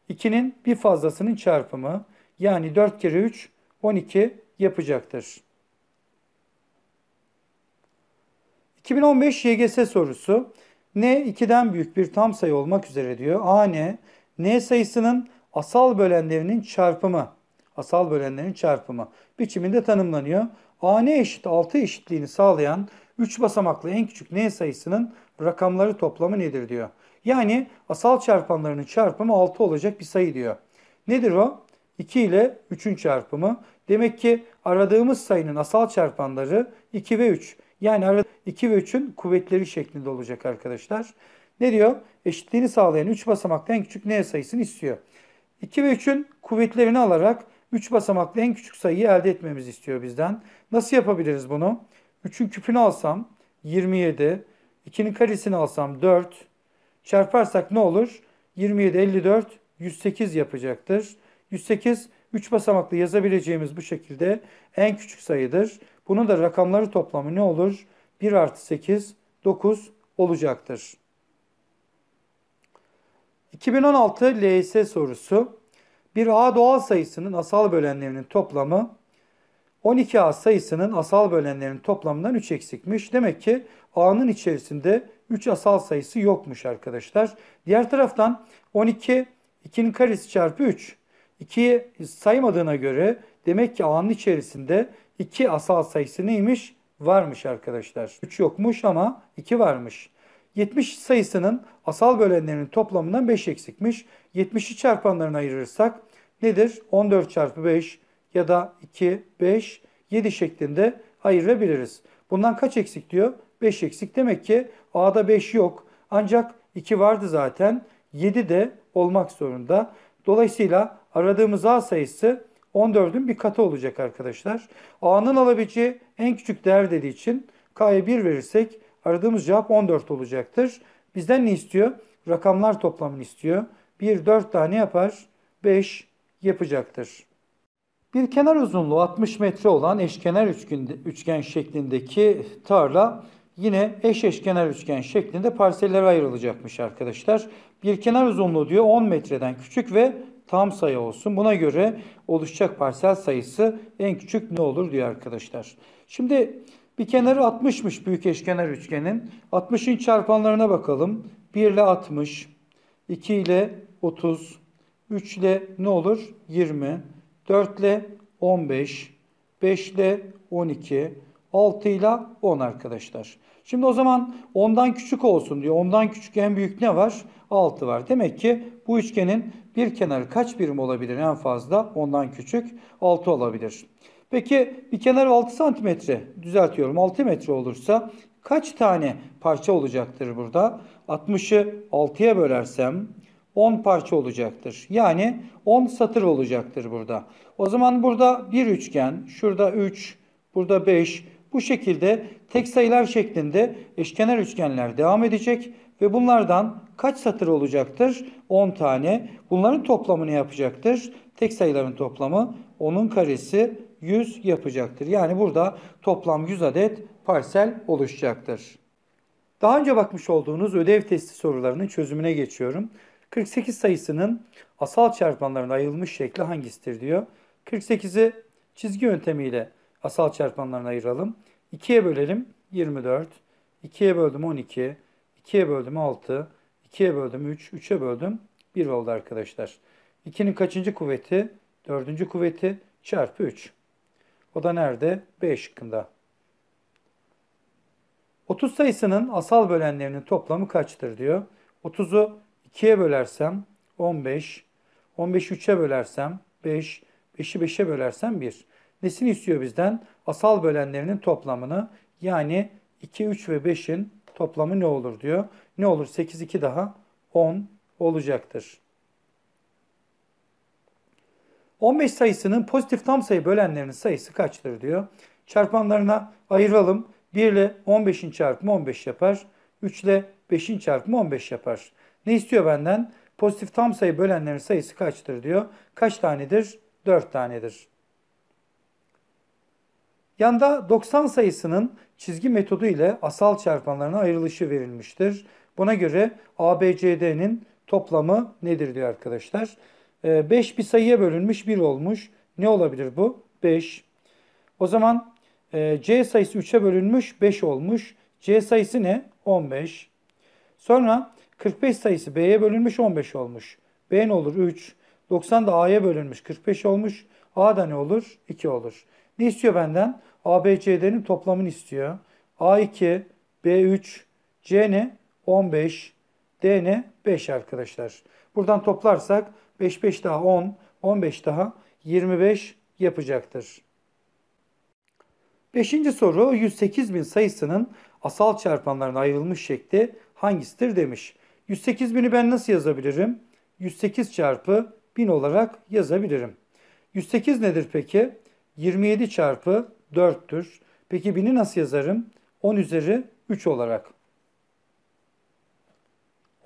ikinin bir fazlasının çarpımı. Yani dört kere üç, on iki yapacaktır. iki bin on beş Y G S sorusu. N ikiden büyük bir tam sayı olmak üzere diyor. A N, N sayısının asal bölenlerinin çarpımı. Asal bölenlerin çarpımı biçiminde tanımlanıyor. A N eşit altı eşitliğini sağlayan üç basamaklı en küçük N sayısının rakamları toplamı nedir diyor. Yani asal çarpanlarının çarpımı altı olacak bir sayı diyor. Nedir o? iki ile üçün çarpımı. Demek ki aradığımız sayının asal çarpanları iki ve üç. Yani iki ve üçün kuvvetleri şeklinde olacak arkadaşlar. Ne diyor? Eşitliğini sağlayan üç basamaklı en küçük N sayısını istiyor. iki ve üçün kuvvetlerini alarak üç basamaklı en küçük sayıyı elde etmemizi istiyor bizden. Nasıl yapabiliriz bunu? üçün küpünü alsam yirmi yedi, ikinin karesini alsam dört, çarparsak ne olur? yirmi yedi, elli dört, yüz sekiz yapacaktır. yüz sekiz, üç basamaklı yazabileceğimiz bu şekilde en küçük sayıdır. Bunun da rakamları toplamı ne olur? bir artı sekiz, dokuz olacaktır. iki bin on altı L S E sorusu. Bir a doğal sayısının asal bölenlerinin toplamı on iki a sayısının asal bölenlerinin toplamından üç eksikmiş. Demek ki a'nın içerisinde üç asal sayısı yokmuş arkadaşlar. Diğer taraftan on iki, ikinin karesi çarpı üç. ikiyi saymadığına göre demek ki a'nın içerisinde iki asal sayısı neymiş? Varmış arkadaşlar. üç yokmuş ama iki varmış. yetmiş sayısının asal bölenlerinin toplamından beş eksikmiş. yetmişi çarpanlarına ayırırsak nedir? on dört çarpı beş ya da iki, beş, yedi şeklinde ayırabiliriz. Bundan kaç eksik diyor? beş eksik. Demek ki a'da beş yok Ancak iki vardı zaten. yedi de olmak zorunda. Dolayısıyla aradığımız A sayısı on dördün bir katı olacak arkadaşlar. A'nın alabileceği en küçük değer dediği için K'ya bir verirsek aradığımız cevap on dört olacaktır. Bizden ne istiyor? Rakamlar toplamını istiyor. bir, dört tane yapar. beş yapacaktır. Bir kenar uzunluğu altmış metre olan eşkenar üçgen şeklindeki tarla yine eş eşkenar üçgen şeklinde parsellere ayrılacakmış arkadaşlar. Bir kenar uzunluğu diyor on metreden küçük ve tam sayı olsun. Buna göre oluşacak parsel sayısı en küçük ne olur diyor arkadaşlar. Şimdi bir kenarı altmışmış büyük eşkenar üçgenin. altmışın çarpanlarına bakalım. bir ile altmış, iki ile otuz, üç ile ne olur? yirmi, dört ile on beş, beş ile on iki, altı ile on arkadaşlar. Şimdi o zaman ondan küçük olsun diyor. ondan küçük en büyük ne var? altı var. Demek ki bu üçgenin bir kenarı kaç birim olabilir en fazla? ondan küçük altı olabilir. Peki bir kenarı altı santimetre, düzeltiyorum, altı metre olursa kaç tane parça olacaktır burada? altmışı altıya bölersem on parça olacaktır. Yani on satır olacaktır burada. O zaman burada bir üçgen, şurada üç, burada beş. Bu şekilde tek sayılar şeklinde eşkenar üçgenler devam edecek ve bunlardan kaç satır olacaktır? on tane. Bunların toplamını yapacaktır. Tek sayıların toplamı onun karesi yüz yapacaktır. Yani burada toplam yüz adet parsel oluşacaktır. Daha önce bakmış olduğunuz ödev testi sorularının çözümüne geçiyorum. kırk sekiz sayısının asal çarpanlarına ayrılmış şekli hangisidir diyor. kırk sekizi çizgi yöntemiyle asal çarpanlarına ayıralım. ikiye bölelim yirmi dört, ikiye böldüm on iki, ikiye böldüm altı, ikiye böldüm üç, üçe böldüm bir oldu arkadaşlar. ikinin kaçıncı kuvveti? dördüncü kuvveti çarpı üç. O da nerede? B şıkkında. otuz sayısının asal bölenlerinin toplamı kaçtır diyor. otuzu ikiye bölersem on beş, on beşi üçe bölersem beş, beşi beşe bölersem bir. Nesini istiyor bizden? Asal bölenlerinin toplamını, yani iki, üç ve beşin toplamı ne olur diyor. Ne olur? sekiz, iki daha on olacaktır. on beş sayısının pozitif tam sayı bölenlerinin sayısı kaçtır diyor. Çarpanlarına ayıralım. bir ile on beşin çarpımı on beş yapar. üç ile beşin çarpımı on beş yapar. Ne istiyor benden? Pozitif tam sayı bölenlerin sayısı kaçtır diyor. Kaç tanedir? dört tanedir. Yanda doksan sayısının çizgi metodu ile asal çarpanlarına ayrılışı verilmiştir. Buna göre A B C D'nin toplamı nedir diyor arkadaşlar. beş bir sayıya bölünmüş bir olmuş. Ne olabilir bu? beş. O zaman C sayısı üçe bölünmüş beş olmuş. C sayısı ne? on beş. Sonra kırk beş sayısı B'ye bölünmüş on beş olmuş. B ne olur? üç. doksan da A'ya bölünmüş kırk beş olmuş. A da ne olur? iki olur. Ne istiyor benden? A B C D'nin toplamını istiyor. A iki, B üç, C ne? on beş, D ne? beş arkadaşlar. Buradan toplarsak beş, beş daha on, on beş daha yirmi beş yapacaktır. beşinci soru yüz sekiz bin sayısının asal çarpanlarına ayrılmış şekli hangisidir demiş. yüz sekiz bini ben nasıl yazabilirim? yüz sekiz çarpı bin olarak yazabilirim. yüz sekiz nedir peki? yirmi yedi çarpı dörttür. Peki bini nasıl yazarım? on üzeri üç olarak.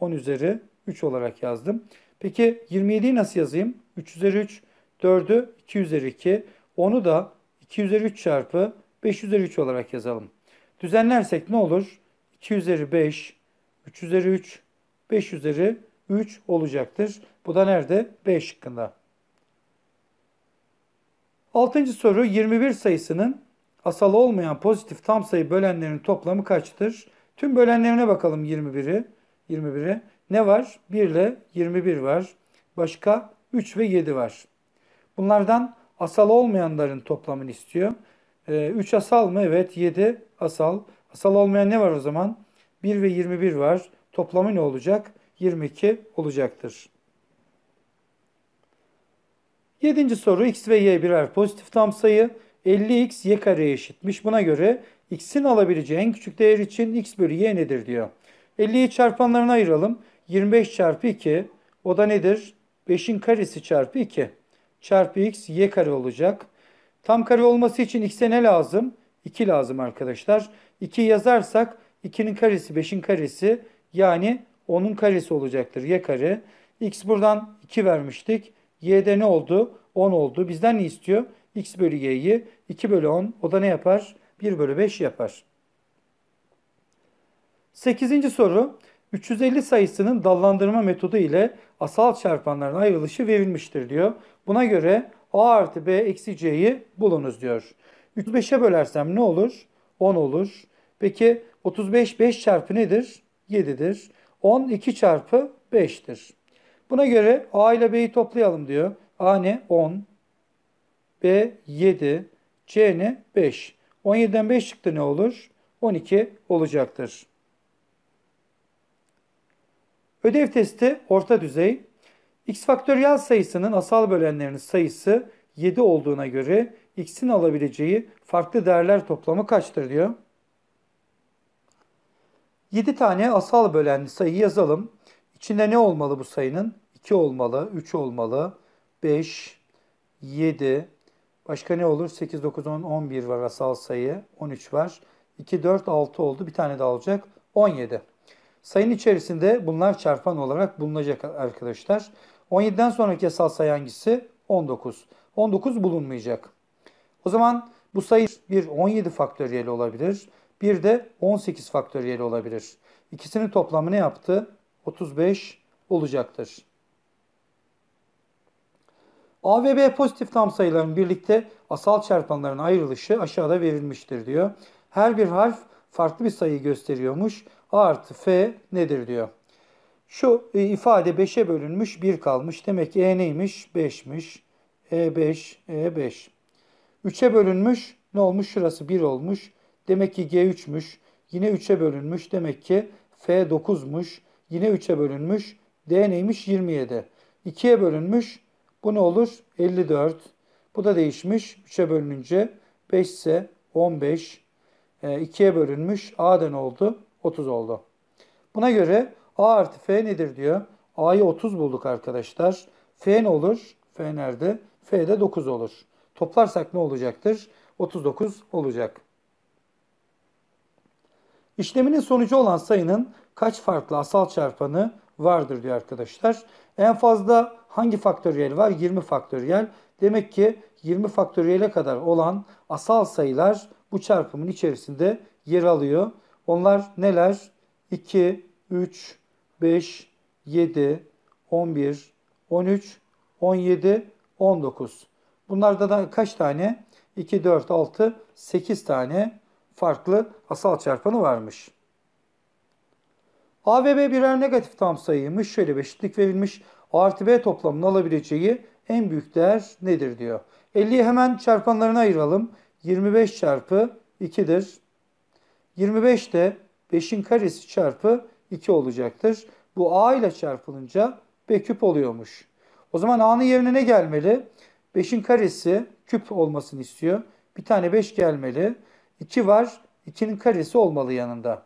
on üzeri üç olarak yazdım. Peki yirmi yediyi nasıl yazayım? üç üzeri üç, dördü iki üzeri iki, onu da iki üzeri üç çarpı beş üzeri üç olarak yazalım. Düzenlersek ne olur? iki üzeri beş, üç üzeri üç, beş üzeri üç olacaktır. Bu da nerede? B şıkkında. altıncı soru yirmi bir sayısının asal olmayan pozitif tam sayı bölenlerinin toplamı kaçtır? Tüm bölenlerine bakalım yirmi biri. yirmi bire ne var? bir ile yirmi bir var. Başka üç ve yedi var. Bunlardan asal olmayanların toplamını istiyor. üç asal mı? Evet. yedi asal. Asal olmayan ne var o zaman? bir ve yirmi bir var. Toplamı ne olacak? yirmi iki olacaktır. yedinci soru x ve y birer pozitif tam sayı. elli x y kareye eşitmiş. Buna göre x'in alabileceği en küçük değer için x bölü y nedir diyor. elliyi çarpanlarına ayıralım. yirmi beş çarpı iki, o da nedir? beşin karesi çarpı iki. Çarpı x, y kare olacak. Tam kare olması için x'e ne lazım? iki lazım arkadaşlar. iki yazarsak ikinin karesi beşin karesi, yani onun karesi olacaktır. Y kare. X buradan iki vermiştik. Y'de ne oldu? on oldu. Bizden ne istiyor? X bölü y'yi iki bölü on. O da ne yapar? bir bölü beş yapar. sekizinci soru. üç yüz elli sayısının dallandırma metodu ile asal çarpanların ayrılışı verilmiştir diyor. Buna göre a artı b eksi c'yi bulunuz diyor. otuz beşe bölersem ne olur? on olur. Peki otuz beş beş çarpı nedir? yedidir. on iki çarpı beştir. Buna göre a ile b'yi toplayalım diyor. A ne? on. B yedi. C ne? beş. on yediden beş çıktı, ne olur? on iki olacaktır. Ödev testi orta düzey. X faktöriyel sayısının asal bölenlerinin sayısı yedi olduğuna göre x'in alabileceği farklı değerler toplamı kaçtır diyor. yedi tane asal bölenli sayı yazalım. İçinde ne olmalı bu sayının? iki olmalı, üç olmalı, beş, yedi, başka ne olur? sekiz, dokuz, on, on bir var asal sayı, on üç var. iki, dört, altı oldu. Bir tane daha olacak. on yedi. Sayının içerisinde bunlar çarpan olarak bulunacak arkadaşlar. on yediden sonraki asal sayı hangisi? on dokuz. on dokuz bulunmayacak. O zaman bu sayı bir on yedi faktöriyeli olabilir. Bir de on sekiz faktöriyeli olabilir. İkisinin toplamı ne yaptı? otuz beş olacaktır. A ve B pozitif tam sayıların birlikte asal çarpanların ayrılışı aşağıda verilmiştir diyor. Her bir harf farklı bir sayıyı gösteriyormuş. A artı F nedir diyor. Şu ifade beşe bölünmüş, bir kalmış. Demek ki E neymiş? beşmiş. E beş, E beş. üçe bölünmüş, ne olmuş? Şurası bir olmuş. Demek ki G üçmüş. Yine üçe bölünmüş. Demek ki F dokuzmuş. Yine üçe bölünmüş. D neymiş? yirmi yedi. ikiye bölünmüş. Bu ne olur? elli dört. Bu da değişmiş. üçe bölününce beş ise on beş. E, ikiye bölünmüş. A'da ne oldu? otuz oldu. Buna göre A artı F nedir diyor. A'yı otuz bulduk arkadaşlar. F ne olur? F nerede? F de dokuz olur. Toplarsak ne olacaktır? otuz dokuz olacak. İşleminin sonucu olan sayının kaç farklı asal çarpanı vardır diyor arkadaşlar. En fazla hangi faktöriyel var? yirmi faktöriyel. Demek ki yirmi faktöriyele kadar olan asal sayılar bu çarpımın içerisinde yer alıyor. Onlar neler? iki, üç, beş, yedi, on bir, on üç, on yedi, on dokuz. Bunlarda da kaç tane? iki, dört, altı, sekiz tane farklı asal çarpanı varmış. A ve B birer negatif tam sayıymış. Şöyle bir eşitlik verilmiş. A artı B toplamının alabileceği en büyük değer nedir diyor. elliyi hemen çarpanlarına ayıralım. yirmi beş çarpı ikidir. yirmi beş de beşin karesi çarpı iki olacaktır. Bu A ile çarpılınca B küp oluyormuş. O zaman A'nın yerine ne gelmeli? beşin karesi küp olmasını istiyor. Bir tane beş gelmeli. iki var. ikinin karesi olmalı yanında.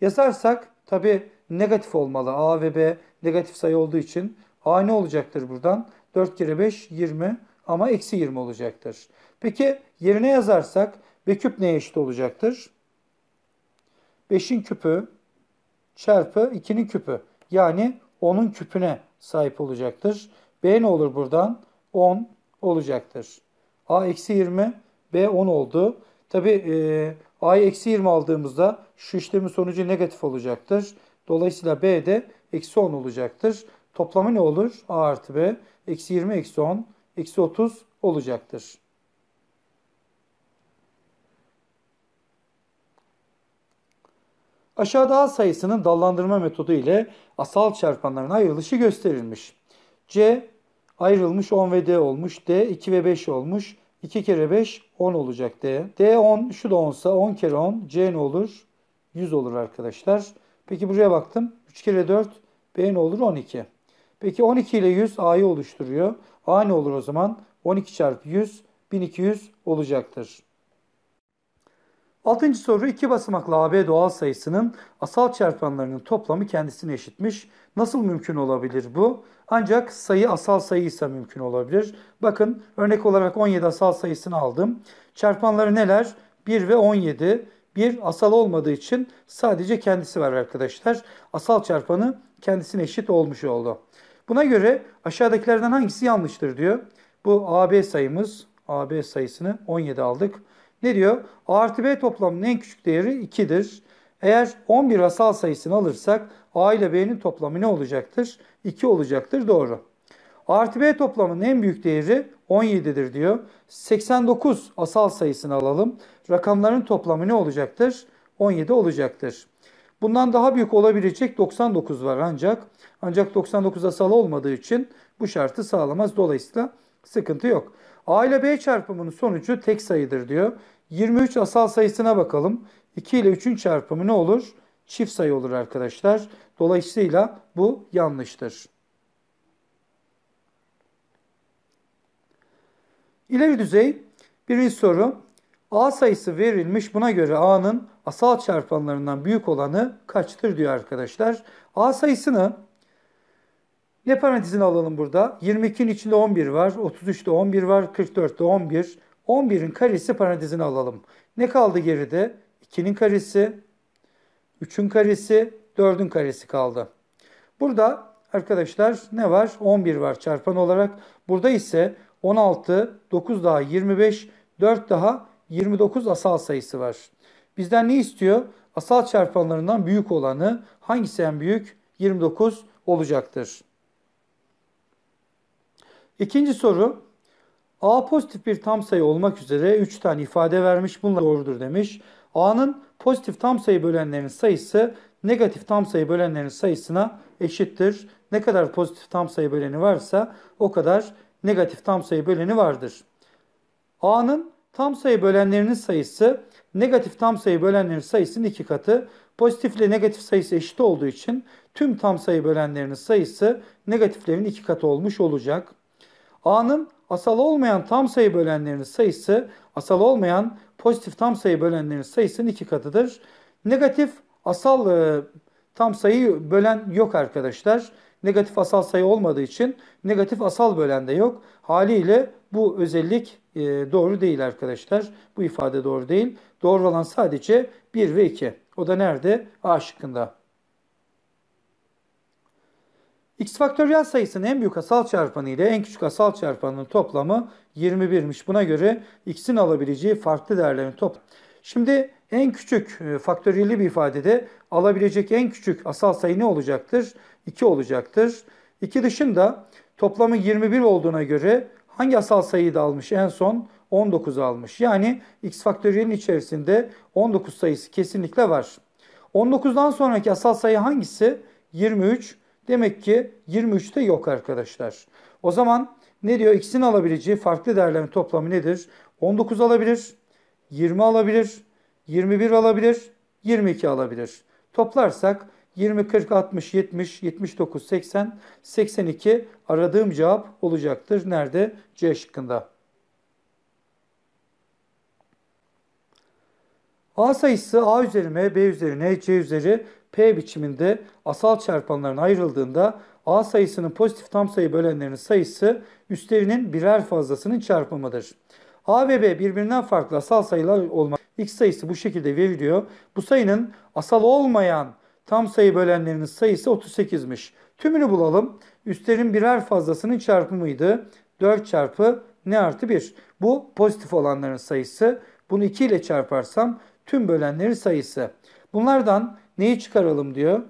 Yazarsak tabi negatif olmalı. A ve B negatif sayı olduğu için A ne olacaktır buradan? dört kere beş yirmi, ama eksi yirmi olacaktır. Peki yerine yazarsak B küp neye eşit olacaktır? beşin küpü çarpı ikinin küpü, yani onun küpüne sahip olacaktır. B ne olur buradan? on olacaktır. A eksi yirmi, B on oldu. Tabi e, A'yı eksi yirmi aldığımızda şu işlemin sonucu negatif olacaktır. Dolayısıyla B de eksi on olacaktır. Toplamı ne olur? A artı B. Eksi yirmi, eksi on, eksi otuz olacaktır. Aşağıda A sayısının dallandırma metodu ile asal çarpanların ayrılışı gösterilmiş. C ayrılmış, on ve D olmuş. D iki ve beş olmuş. iki kere beş on olacak D. D on, şu da onsa on kere on. C ne olur? yüz olur arkadaşlar. Peki buraya baktım. üç kere dört, B ne olur? on iki. Peki on iki ile yüz A'yı oluşturuyor. A ne olur o zaman? on iki çarpı yüz, bin iki yüz olacaktır. Altıncı soru, iki basamaklı A B doğal sayısının asal çarpanlarının toplamı kendisine eşitmiş. Nasıl mümkün olabilir bu? Ancak sayı asal sayıysa mümkün olabilir. Bakın, örnek olarak on yedi asal sayısını aldım. Çarpanları neler? bir ve on yedi. bir asal olmadığı için sadece kendisi var arkadaşlar. Asal çarpanı kendisine eşit olmuş oldu. Buna göre aşağıdakilerden hangisi yanlıştır diyor. Bu A B sayımız, A B sayısını on yedi aldık. Ne diyor? A artı B toplamının en küçük değeri ikidir. Eğer on bir asal sayısını alırsak A ile B'nin toplamı ne olacaktır? iki olacaktır. Doğru. A artı B toplamının en büyük değeri on yedidir diyor. seksen dokuz asal sayısını alalım. Rakamların toplamı ne olacaktır? on yedi olacaktır. Bundan daha büyük olabilecek doksan dokuz var ancak. Ancak doksan dokuz asal olmadığı için bu şartı sağlamaz. Dolayısıyla sıkıntı yok. A ile B çarpımının sonucu tek sayıdır diyor. yirmi üç asal sayısına bakalım. iki ile üçün çarpımı ne olur? Çift sayı olur arkadaşlar. Dolayısıyla bu yanlıştır. İleri düzey. Birinci soru. A sayısı verilmiş. Buna göre A'nın asal çarpanlarından büyük olanı kaçtır diyor arkadaşlar. A sayısını ne parantezine alalım burada? yirmi ikinin içinde on bir var, otuz üçte on bir var, kırk dörtte on bir. on birin karesi parantezine alalım. Ne kaldı geride? ikinin karesi, üçün karesi, dördün karesi kaldı. Burada arkadaşlar ne var? on bir var çarpan olarak. Burada ise on altı, dokuz daha yirmi beş, dört daha yirmi dokuz asal sayısı var. Bizden ne istiyor? Asal çarpanlarından büyük olanı, hangisi en büyük? yirmi dokuz olacaktır. İkinci soru, A pozitif bir tam sayı olmak üzere üç tane ifade vermiş. Bunlar doğrudur demiş. A'nın pozitif tam sayı bölenlerin sayısı negatif tam sayı bölenlerin sayısına eşittir. Ne kadar pozitif tam sayı böleni varsa o kadar negatif tam sayı böleni vardır. A'nın tam sayı bölenlerinin sayısı negatif tam sayı bölenlerin sayısının iki katı. Pozitif ile negatif sayısı eşit olduğu için tüm tam sayı bölenlerinin sayısı negatiflerin iki katı olmuş olacak. A'nın asal olmayan tam sayı bölenlerinin sayısı, asal olmayan pozitif tam sayı bölenlerinin sayısının iki katıdır. Negatif asal e, tam sayı bölen yok arkadaşlar. Negatif asal sayı olmadığı için negatif asal bölen de yok. Haliyle bu özellik e, doğru değil arkadaşlar. Bu ifade doğru değil. Doğru olan sadece bir ve iki. O da nerede? A şıkkında. X faktöriyel sayısının en büyük asal çarpanı ile en küçük asal çarpanının toplamı yirmi birmiş. Buna göre x'in alabileceği farklı değerlerin toplamı. Şimdi en küçük faktöriyelli bir ifadede alabilecek en küçük asal sayı ne olacaktır? iki olacaktır. iki dışında toplamı yirmi bir olduğuna göre hangi asal sayıyı da almış en son? on dokuz almış. Yani x faktöriyelin içerisinde on dokuz sayısı kesinlikle var. on dokuzdan sonraki asal sayı hangisi? yirmi üç. Demek ki yirmi üçte yok arkadaşlar. O zaman ne diyor? X'in alabileceği farklı değerlerin toplamı nedir? on dokuz alabilir, yirmi alabilir, yirmi bir alabilir, yirmi iki alabilir. Toplarsak yirmi, kırk, altmış, yetmiş, yetmiş dokuz, seksen, seksen iki aradığım cevap olacaktır. Nerede? C şıkkında. A sayısı A üzeri M, B üzeri N, C üzeri P biçiminde asal çarpanlarına ayrıldığında A sayısının pozitif tam sayı bölenlerinin sayısı üstlerinin birer fazlasının çarpımıdır. A ve B birbirinden farklı asal sayılar olmak. X sayısı bu şekilde veriliyor. Bu sayının asal olmayan tam sayı bölenlerinin sayısı otuz sekizmiş. Tümünü bulalım. Üstlerin birer fazlasının çarpımıydı. dört çarpı n artı bir. Bu pozitif olanların sayısı. Bunu iki ile çarparsam tüm bölenlerin sayısı. Bunlardan neyi çıkaralım diyor.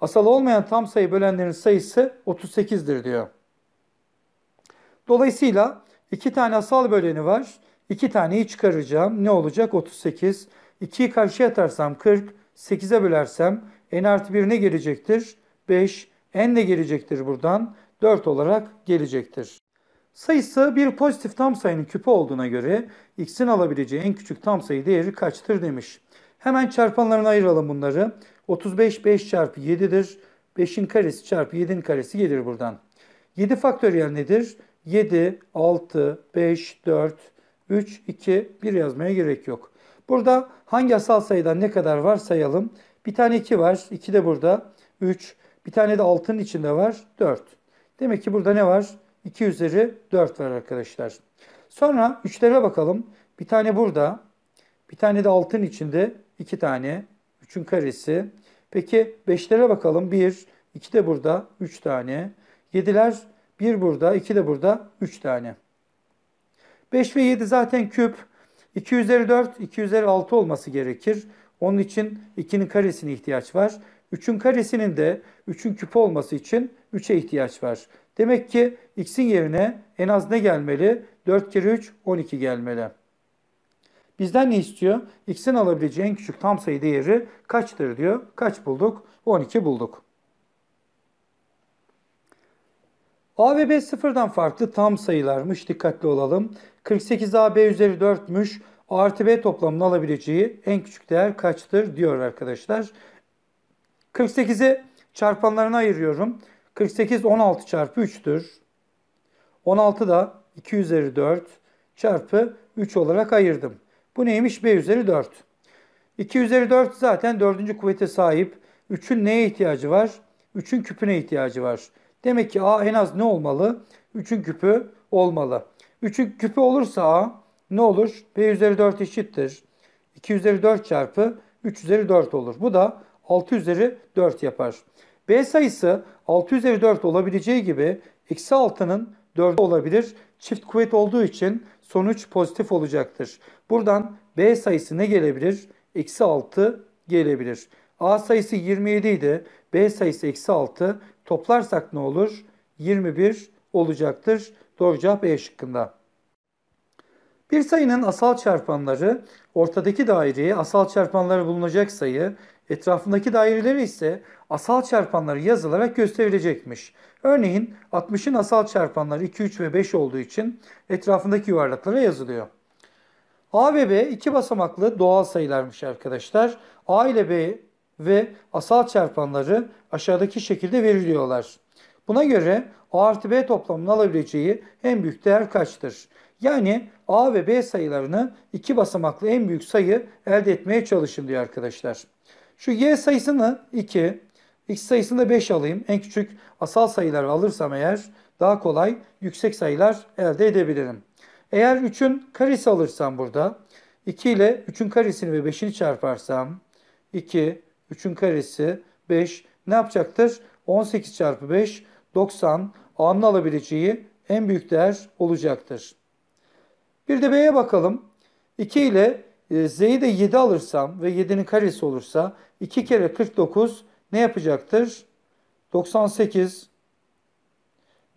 Asal olmayan tam sayı bölenlerin sayısı otuz sekizdir diyor. Dolayısıyla iki tane asal böleni var. iki taneyi çıkaracağım. Ne olacak? otuz sekiz. ikiyi karşıya atarsam kırk. sekize bölersem n artı bir ne gelecektir? beş. N ne gelecektir buradan? dört olarak gelecektir. Sayısı bir pozitif tam sayının küpü olduğuna göre x'in alabileceği en küçük tam sayı değeri kaçtır demiş. Hemen çarpanlarına ayıralım bunları. otuz beş beş çarpı yedidir. beşin karesi çarpı yedinin karesi gelir buradan. yedi faktöriyel nedir? yedi, altı, beş, dört, üç, iki, bir yazmaya gerek yok. Burada hangi asal sayıdan ne kadar var sayalım. Bir tane iki var. iki de burada. üç. Bir tane de altının içinde var. dört. Demek ki burada ne var? iki üzeri dört var arkadaşlar. Sonra üçlere bakalım. Bir tane burada. Bir tane de altının içinde. iki tane. üçün karesi. Peki beşlere bakalım. bir. iki de burada. üç tane. yediler. bir burada. iki de burada. üç tane. beş ve yedi zaten küp. iki üzeri dört, iki üzeri altı olması gerekir. Onun için ikinin karesine ihtiyaç var. üçün karesinin de üçün küpü olması için üçe ihtiyaç var. Demek ki x'in yerine en az ne gelmeli? dört kere üç, on iki gelmeli. Bizden ne istiyor? X'in alabileceği en küçük tam sayı değeri kaçtır diyor. Kaç bulduk? on iki bulduk. A ve B sıfırdan farklı tam sayılarmış. Dikkatli olalım. kırk sekiz A B üzeri dörtmüş. A artı B toplamını alabileceği en küçük değer kaçtır diyor arkadaşlar. kırk sekizi çarpanlarına ayırıyorum. kırk sekiz on altı çarpı üç'tür. on altı da iki üzeri dört çarpı üç olarak ayırdım. Bu neymiş? B üzeri dört. iki üzeri dört zaten dördüncü kuvvete sahip. üçün neye ihtiyacı var? üçün küpüne ihtiyacı var. Demek ki A en az ne olmalı? üçün küpü olmalı. üçün küpü olursa A ne olur? B üzeri dört eşittir iki üzeri dört çarpı üç üzeri dört olur. Bu da altı üzeri dört yapar. B sayısı altı üzeri dört olabileceği gibi eksi altının dördü olabilir. Çift kuvvet olduğu için sonuç pozitif olacaktır. Buradan B sayısı ne gelebilir? Eksi altı gelebilir. A sayısı yirmi yedi idi. B sayısı eksi altı. Toplarsak ne olur? yirmi bir olacaktır. Doğru cevap B şıkkında. Bir sayının asal çarpanları ortadaki daireye asal çarpanları bulunacak sayı, etrafındaki daireleri ise asal çarpanları yazılarak gösterilecekmiş. Örneğin altmışın asal çarpanları iki, üç ve beş olduğu için etrafındaki yuvarlaklara yazılıyor. A ve B iki basamaklı doğal sayılarmış arkadaşlar. A ile B ve asal çarpanları aşağıdaki şekilde veriliyorlar. Buna göre A artı B toplamının alabileceği en büyük değer kaçtır? Yani A ve B sayılarını iki basamaklı en büyük sayı elde etmeye çalışın diyor arkadaşlar. Şu Y sayısını iki, X sayısını da beş alayım. En küçük asal sayıları alırsam eğer daha kolay yüksek sayılar elde edebilirim. Eğer üçün karesi alırsam burada iki ile üçün karesini ve beşini çarparsam iki, üçün karesi beş ne yapacaktır? on sekiz çarpı beş doksan A'nın alabileceği en büyük değer olacaktır. Bir de B'ye bakalım. iki ile Z'yi de yedi alırsam ve yedinin karesi olursa iki kere kırk dokuz ne yapacaktır? doksan sekiz.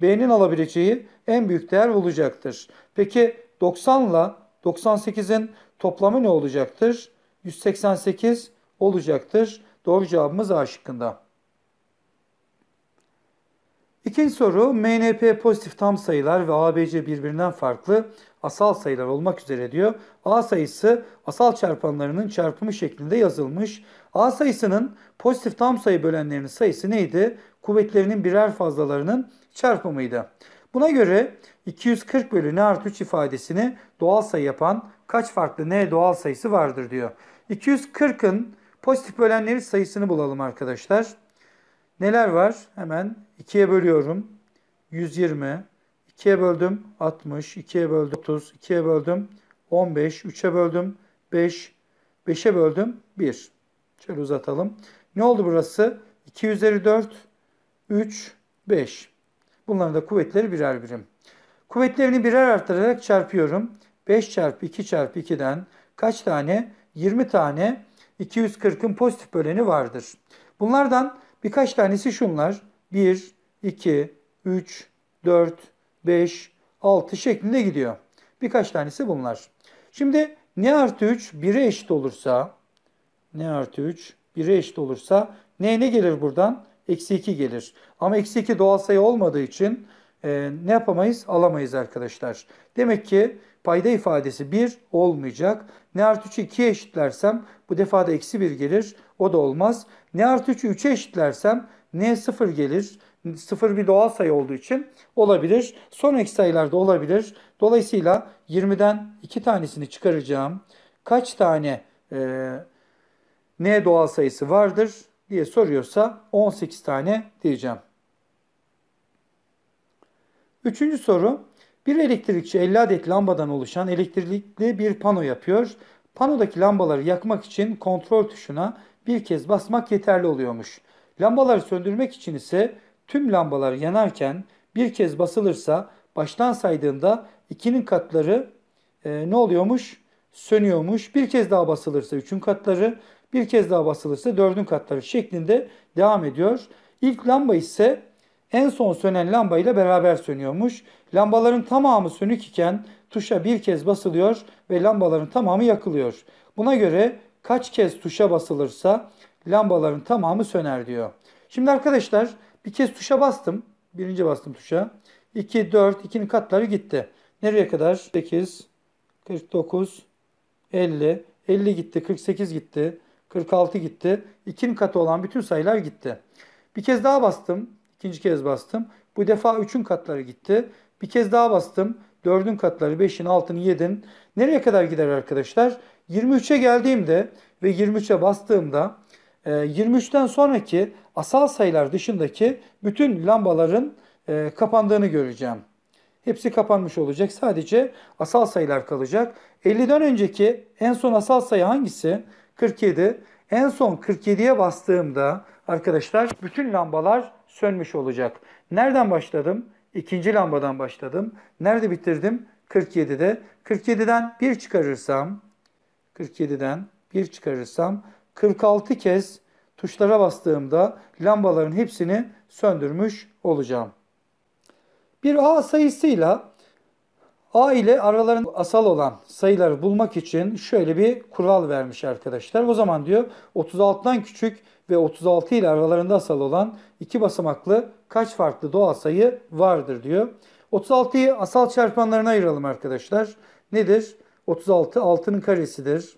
B'nin alabileceği en büyük değer olacaktır. Peki doksan ile doksan sekizin toplamı ne olacaktır? yüz seksen sekiz olacaktır. Doğru cevabımız A şıkkında. İkinci soru, M N P pozitif tam sayılar ve A B C birbirinden farklı asal sayılar olmak üzere diyor. A sayısı asal çarpanlarının çarpımı şeklinde yazılmış. A sayısının pozitif tam sayı bölenlerinin sayısı neydi? Kuvvetlerinin birer fazlalarının çarpımıydı. Buna göre iki yüz kırk bölü n artı üç ifadesini doğal sayı yapan kaç farklı n doğal sayısı vardır diyor. iki yüz kırkın pozitif bölenleri sayısını bulalım arkadaşlar. Neler var? Hemen ikiye bölüyorum. yüz yirmi. ikiye böldüm. altmış. ikiye böldüm. otuz. ikiye böldüm. on beş. üçe böldüm. beş. beşe böldüm. bir. Şöyle uzatalım. Ne oldu burası? iki üzeri dört. üç. beş. Bunların da kuvvetleri birer birim. Kuvvetlerini birer arttırarak çarpıyorum. beş çarpı iki çarpı iki'den kaç tane? yirmi tane iki yüz kırkın pozitif böleni vardır. Bunlardan birkaç tanesi şunlar. bir, iki, üç, dört, beş, altı şeklinde gidiyor. Birkaç tanesi bunlar. Şimdi n artı üç bire eşit olursa n artı üç bire eşit olursa n ne gelir buradan? Eksi iki gelir. Ama eksi iki doğal sayı olmadığı için e, ne yapamayız? Alamayız arkadaşlar. Demek ki payda ifadesi bir olmayacak. N artı üçü ikiye eşitlersem bu defa da eksi bir gelir. O da olmaz. N artı üçü üçe eşitlersem n sıfır gelir. sıfır bir doğal sayı olduğu için olabilir. Son ek sayılarda olabilir. Dolayısıyla yirmiden iki tanesini çıkaracağım. kaç tane e, n doğal sayısı vardır diye soruyorsa on sekiz tane diyeceğim. Üçüncü soru. Bir elektrikçi elli adet lambadan oluşan elektrikli bir pano yapıyor. Panodaki lambaları yakmak için kontrol tuşuna bir kez basmak yeterli oluyormuş. Lambaları söndürmek için ise tüm lambalar yanarken bir kez basılırsa baştan saydığında ikinin katları e, ne oluyormuş? Sönüyormuş. Bir kez daha basılırsa üçün katları, bir kez daha basılırsa dördün katları şeklinde devam ediyor. İlk lamba ise en son sönen lamba ile beraber sönüyormuş. Lambaların tamamı sönük iken tuşa bir kez basılıyor ve lambaların tamamı yakılıyor. Buna göre kaç kez tuşa basılırsa lambaların tamamı söner diyor. Şimdi arkadaşlar bir kez tuşa bastım. Birinci bastım tuşa. iki, dört, ikinin katları gitti. Nereye kadar? sekiz, kırk dokuz, elli, elli gitti, kırk sekiz gitti, kırk altı gitti. ikinin katı olan bütün sayılar gitti. Bir kez daha bastım. İkinci kez bastım. Bu defa üçün katları gitti. Bir kez daha bastım. dördün katları, beşin, altının, yedinin. Nereye kadar gider arkadaşlar? yirmi üçe geldiğimde ve yirmi üçe bastığımda yirmi üçten sonraki asal sayılar dışındaki bütün lambaların kapandığını göreceğim. Hepsi kapanmış olacak. Sadece asal sayılar kalacak. elliden önceki en son asal sayı hangisi? kırk yedi. En son kırk yediye bastığımda arkadaşlar bütün lambalar sönmüş olacak. Nereden başladım? İkinci lambadan başladım. Nerede bitirdim? kırk yedide. kırk yediden bir çıkarırsam, kırk yediden bir çıkarırsam kırk altı kez tuşlara bastığımda lambaların hepsini söndürmüş olacağım. Bir A sayısıyla A ile aralarında asal olan sayıları bulmak için şöyle bir kural vermiş arkadaşlar. O zaman diyor otuz altıdan küçük ve otuz altı ile aralarında asal olan iki basamaklı kaç farklı doğal sayı vardır diyor. otuz altıyı asal çarpanlarına ayıralım arkadaşlar. Nedir? otuz altı altının karesidir.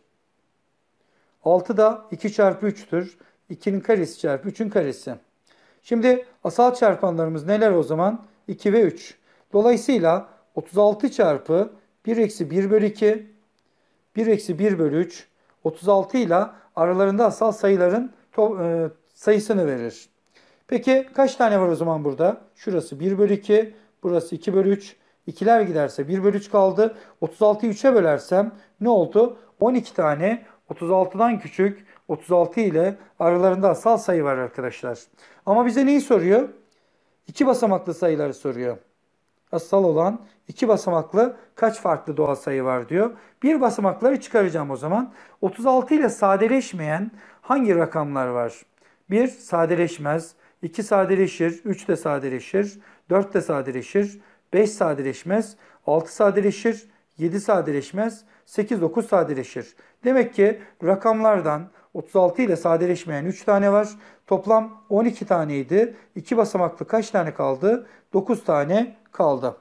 altı da iki çarpı üçtür. ikinin karesi çarpı üçün karesi. Şimdi asal çarpanlarımız neler o zaman? iki ve üç. Dolayısıyla otuz altı çarpı bir eksi bir bölü iki, bir eksi bir bölü üç, otuz altı ile aralarında asal sayıların sayısını verir. Peki kaç tane var o zaman burada? Şurası bir bölü iki, burası iki bölü üç. ikiler giderse bir bölü üç kaldı. otuz altıyı üçe bölersem ne oldu? on iki tane otuz altıdan küçük otuz altı ile aralarında asal sayı var arkadaşlar. Ama bize neyi soruyor? iki basamaklı sayıları soruyor. Asal olan iki basamaklı kaç farklı doğal sayı var diyor. Bir basamakları çıkaracağım o zaman. otuz altı ile sadeleşmeyen hangi rakamlar var? bir sadeleşmez, iki sadeleşir, üç de sadeleşir, dört de sadeleşir, beş sadeleşmez, altı sadeleşir, yedi sadeleşmez, sekiz, dokuz sadeleşir. Demek ki rakamlardan otuz altı ile sadeleşmeyen üç tane var. Toplam on iki taneydi. iki basamaklı kaç tane kaldı? dokuz tane kaldı.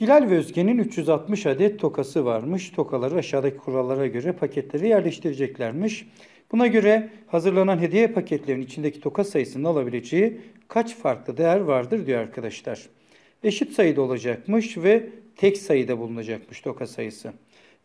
Hilal ve Özge'nin üç yüz altmış adet tokası varmış. Tokaları aşağıdaki kurallara göre paketlere yerleştireceklermiş. Buna göre hazırlanan hediye paketlerinin içindeki toka sayısının alabileceği kaç farklı değer vardır diyor arkadaşlar. Eşit sayıda olacakmış ve tek sayıda bulunacakmış toka sayısı.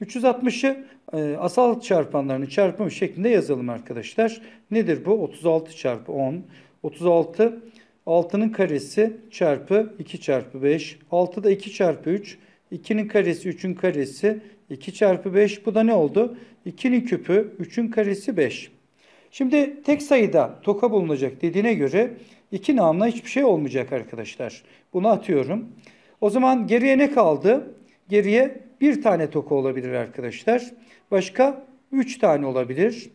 üç yüz altmışı e, asal çarpanlarını çarpımı şeklinde yazalım arkadaşlar. Nedir bu? otuz altı çarpı on. otuz altı altının karesi çarpı iki çarpı beş. altı da iki çarpı üç. ikinin karesi üçün karesi. iki çarpı beş. Bu da ne oldu? ikinin küpü üçün karesi beş. Şimdi tek sayıda toka bulunacak dediğine göre iki namına hiçbir şey olmayacak arkadaşlar. Bunu atıyorum. O zaman geriye ne kaldı? Geriye bir tane toka olabilir arkadaşlar. Başka üç tane olabilir.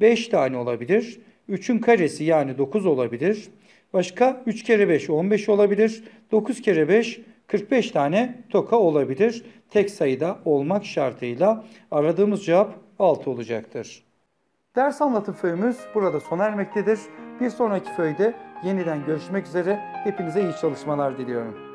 beş tane olabilir. üçün karesi yani dokuz olabilir. Başka üç kere beş on beş olabilir. dokuz kere beş kırk beş tane toka olabilir. Tek sayıda olmak şartıyla aradığımız cevap altı olacaktır. Ders anlatım föyümüz burada sona ermektedir. Bir sonraki föyde yeniden görüşmek üzere. Hepinize iyi çalışmalar diliyorum.